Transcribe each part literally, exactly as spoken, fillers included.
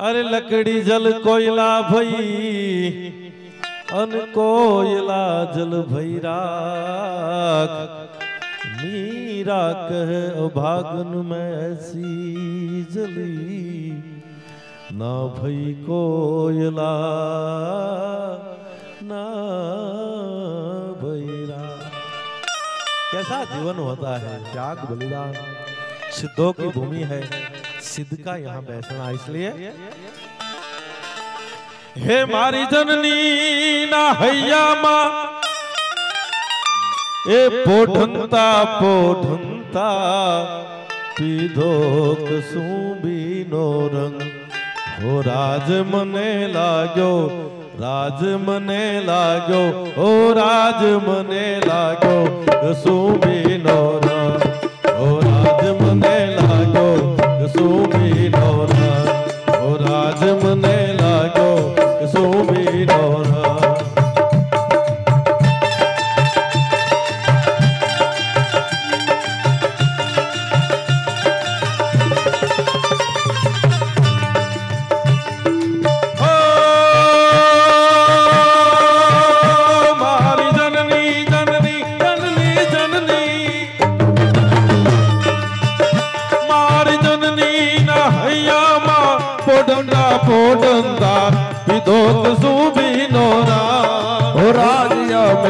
अरे लकड़ी जल कोयला भई अन कोयला जल भई राख मीरा कह भागन में ऐसी जली ना भई कोयला ना भई राख। कैसा जीवन होता है, त्याग बलिदान। सिद्धों की भूमि है, सिद्ध का यहाँ बैठना। इसलिए हे मारी जननी ना हैया माँ ए पोढंता पोढंता पीधो कसुंबी नो रंग। ओ राज मने लाग्यो राज मने लाग्यो ओ राज मने लाग्यो कसुंबी नो रंग। ओ राज मने लाग्यो कसुंबी नो रंग। ओ राज मने लाग्यो कसुंबी नो रंग।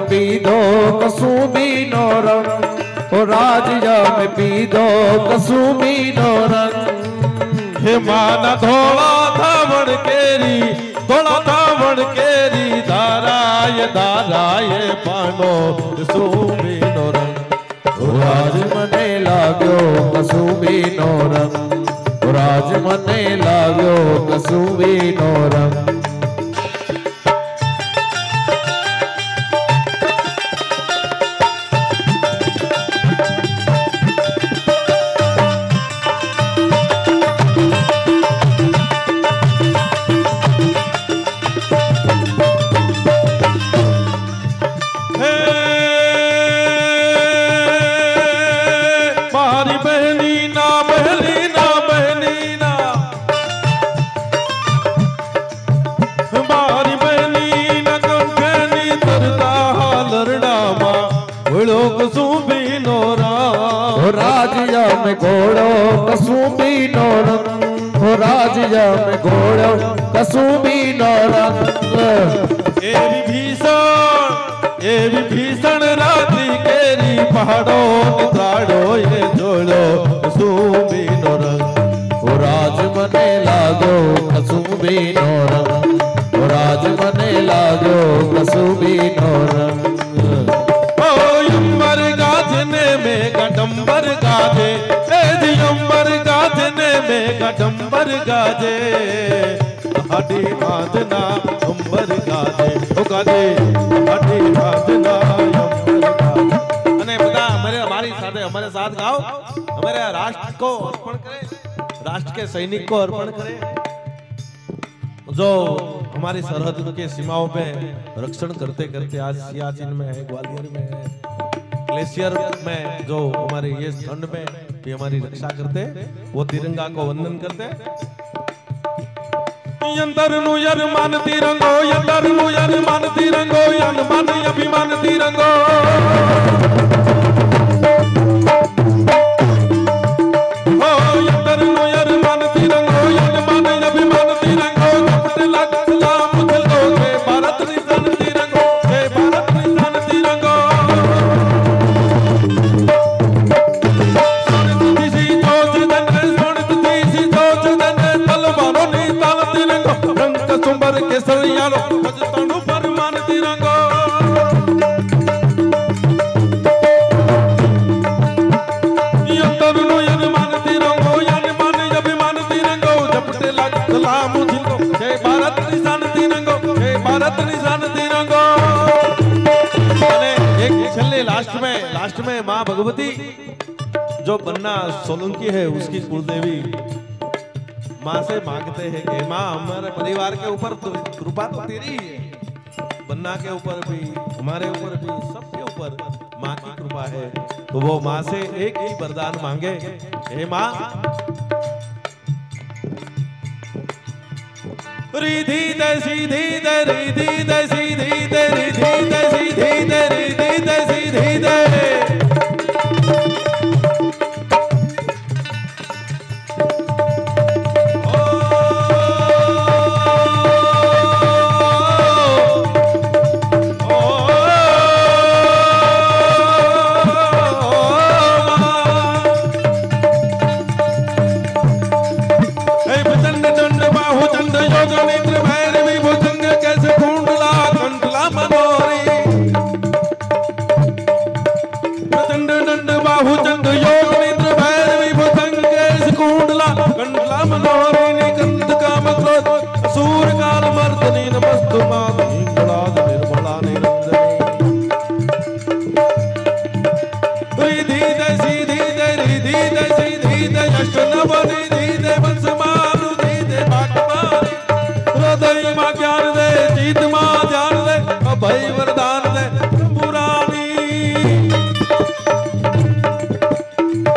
पीदो कसुंबी नो रंग। ओ राजिया में पीदो कसुंबी नो रंग। हे माना धोला धावण केरी धोला धावण केरी धाराय धाराय पानो कसुंबी नो रंग। ओ राज मने लाग्यो कसुंबी नो रंग। ओ राज मने लाग्यो कसुंबी नो रंग। घोड़ो कसुंबी नो रंग। ओ राजिया में घोड़ो कसुंबी नो रंग। ए भीषण ए भीषण रात्रि केरी पहाड़ो ताड़ो ये जोड़ो कसुंबी नो रंग। ओ राज मने लाग्यो कसुंबी नो रंग। ओ राज मने लाग्यो कसुंबी नो रंग। ओ अंबर गाजने में गडम्बर गाजे अंबर गाजने में गडम्बर गाजे हटी बांधना अंबर गाजे ओ गाजे हटी बांधना अंबर गाजे। अने बता हमारे हमारी साथ हमारे साथ गाओ। हमारे राष्ट्र को अर्पण करें, राष्ट्र के सैनिक को अर्पण करें जो हमारी सरहद के सीमाओं पे रक्षण करते करते आज सियाचिन में है, ग्वालियर में है, ग्लेशियर में जो हमारे ये ठंड में भी हमारी रक्षा करते वो तिरंगा को वंदन करते। यंतर नु यर मान तिरंगो यंतर नु यर मान तिरंगो यन मान अभिमान तिरंगो। ओ यंतर नु यर मान तिरंगो यन मान अभिमान तिरंगो कपट लग सलाम मुझको जय भारत निशान तिरंगो जय भारत निशान तिरंगो। लास्ट में लास्ट में माँ भगवती जो बन्ना सोलंकी है उसकी कुलदेवी माँ से मांगते हैं कि माँ हमारे परिवार के ऊपर कृपा तो तेरी है, बन्ना के ऊपर भी हमारे ऊपर भी सबके ऊपर माँ की कृपा है। तो वो माँ से एक ही वरदान मांगे, हे माँ रिधि दसी धी दीदी दसी धी दरी धी दसी धी दरी धी दसी धी दरे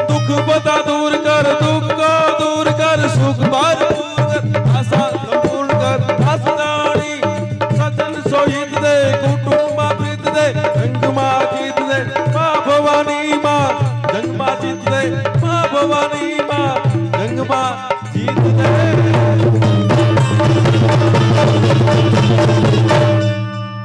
दुख बता दूर कर, दुख को दूर कर, सुख बार